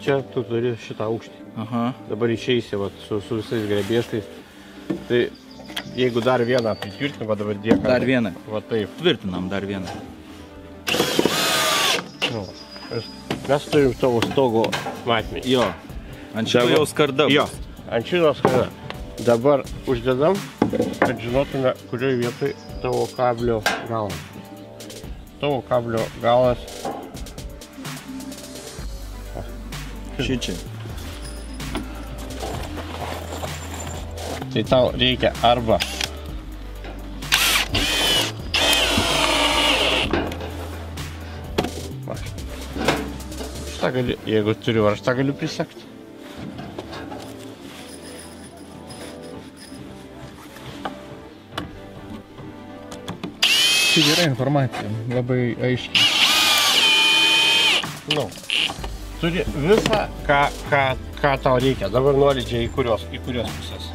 čia tu turi šitą aukštį. Aha. Dabar išeisi vat, su visais grebėštais. Tai jeigu dar vieną pritvirtinam, va dabar dėka. Dar vieną. Va taip. Tvirtinam dar vieną. Nu, mes turim tavo stogo matmenį. Jo. Ant šito dabar, jau skarda. Jo. Ant šito skarda. Dabar uždedam, kad žinotume, kurioje vietoj tavo kablio galas. Tavo kablio galas. Šičia. Tai tau reikia arba šitą gali, jeigu turiu, ar šitą galiu prisegti. Tai gera informacija, labai aiškiai. Nu, turi visą, ką tau reikia. Dabar nori čia į kurios pusės.